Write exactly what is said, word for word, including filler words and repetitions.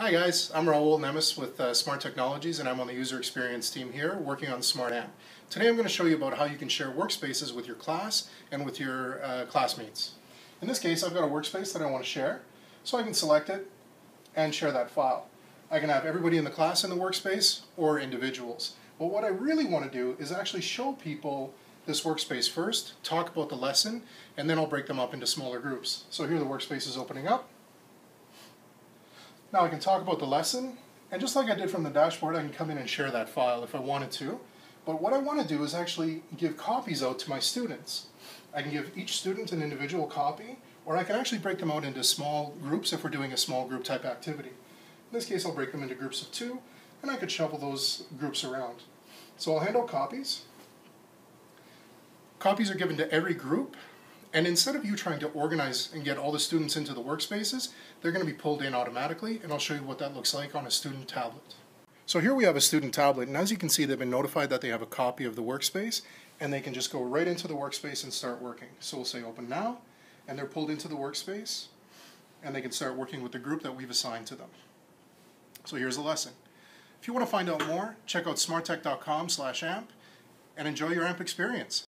Hi guys, I'm Raul Nemes with uh, Smart Technologies, and I'm on the user experience team here working on the Smart amp. Today I'm going to show you about how you can share workspaces with your class and with your uh, classmates. In this case, I've got a workspace that I want to share, so I can select it and share that file. I can have everybody in the class in the workspace or individuals. But what I really want to do is actually show people this workspace first, talk about the lesson, and then I'll break them up into smaller groups. So here the workspace is opening up. Now I can talk about the lesson, and just like I did from the dashboard, I can come in and share that file if I wanted to. But what I want to do is actually give copies out to my students. I can give each student an individual copy, or I can actually break them out into small groups if we're doing a small group type activity. In this case, I'll break them into groups of two, and I could shuffle those groups around. So I'll hand out copies. Copies are given to every group. And instead of you trying to organize and get all the students into the workspaces, they're going to be pulled in automatically, and I'll show you what that looks like on a student tablet. So here we have a student tablet, and as you can see, they've been notified that they have a copy of the workspace, and they can just go right into the workspace and start working. So we'll say open now, and they're pulled into the workspace, and they can start working with the group that we've assigned to them. So here's the lesson. If you want to find out more, check out smarttech dot com slash amp, and enjoy your amp experience.